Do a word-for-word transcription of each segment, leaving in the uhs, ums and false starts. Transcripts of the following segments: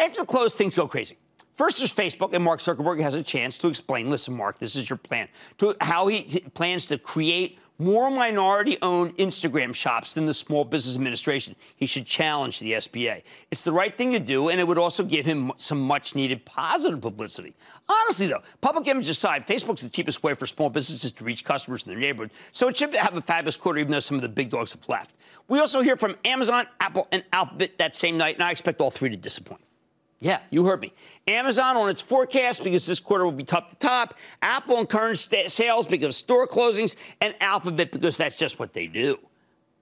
After the close, things go crazy. First, there's Facebook, and Mark Zuckerberg has a chance to explain, listen, Mark, this is your plan, to how he plans to create more minority-owned Instagram shops than the Small Business Administration. He should challenge the S B A. It's the right thing to do, and it would also give him some much-needed positive publicity. Honestly, though, public image aside, Facebook's the cheapest way for small businesses to reach customers in their neighborhood, so it should have a fabulous quarter, even though some of the big dogs have left. We also hear from Amazon, Apple, and Alphabet that same night, and I expect all three to disappoint. Yeah, you heard me. Amazon on its forecast because this quarter will be tough to top. Apple on current st- sales because of store closings. And Alphabet because that's just what they do.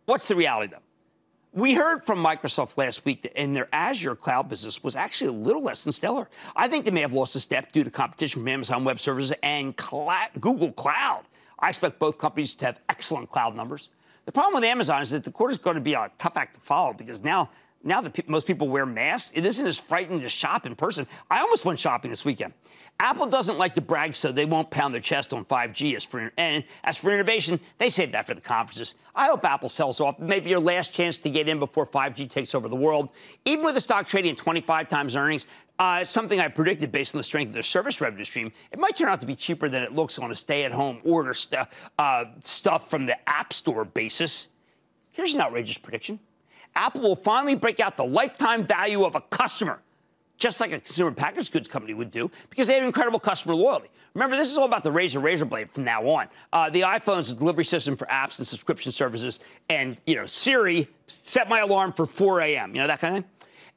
What's the reality, though? We heard from Microsoft last week that in their Azure cloud business was actually a little less than stellar. I think they may have lost a step due to competition from Amazon Web Services and Cla- Google Cloud. I expect both companies to have excellent cloud numbers. The problem with Amazon is that the quarter's going to be a tough act to follow because now... Now that pe- most people wear masks, it isn't as frightening to shop in person. I almost went shopping this weekend. Apple doesn't like to brag, so they won't pound their chest on five G. As for, and as for innovation, they save that for the conferences. I hope Apple sells off. Maybe your last chance to get in before five G takes over the world. Even with the stock trading at twenty-five times earnings, uh, something I predicted based on the strength of their service revenue stream, it might turn out to be cheaper than it looks on a stay-at-home order st- uh, stuff from the App Store basis. Here's an outrageous prediction. Apple will finally break out the lifetime value of a customer, just like a consumer packaged goods company would do, because they have incredible customer loyalty. Remember, this is all about the razor razor blade from now on. Uh, the iPhone is a delivery system for apps and subscription services, and you know, Siri, set my alarm for four a.m. You know, that kind of thing.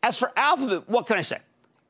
As for Alphabet, what can I say?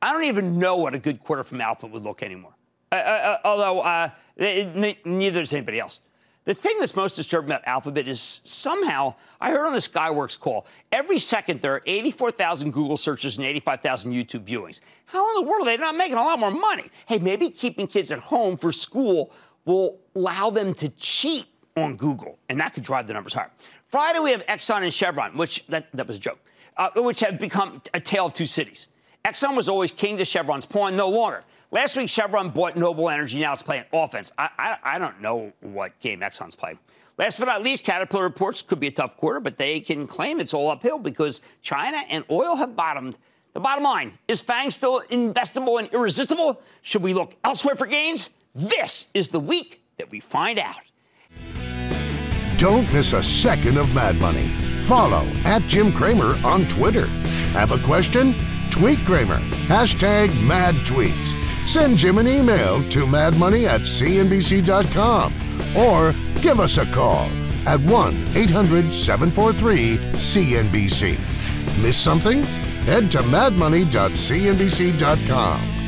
I don't even know what a good quarter from Alphabet would look anymore. Uh, uh, although uh, neither does anybody else. The thing that's most disturbing about Alphabet is somehow, I heard on the Skyworks call, every second there are eighty-four thousand Google searches and eighty-five thousand YouTube viewings. How in the world are they not making a lot more money? Hey, maybe keeping kids at home for school will allow them to cheat on Google, and that could drive the numbers higher. Friday, we have Exxon and Chevron, which, that, that was a joke, uh, which have become a tale of two cities. Exxon was always king to Chevron's pawn, no longer. Last week, Chevron bought Noble Energy. Now it's playing offense. I, I I don't know what game Exxon's playing. Last but not least, Caterpillar reports could be a tough quarter, but they can claim it's all uphill because China and oil have bottomed. The bottom line, is FANG still investable and irresistible? Should we look elsewhere for gains? This is the week that we find out. Don't miss a second of Mad Money. Follow at Jim Cramer on Twitter. Have a question? Tweet Cramer. Hashtag Mad Tweets. Send Jim an email to madmoney at c n b c dot com or give us a call at one eight hundred seven four three C N B C. Miss something? Head to madmoney dot c n b c dot com.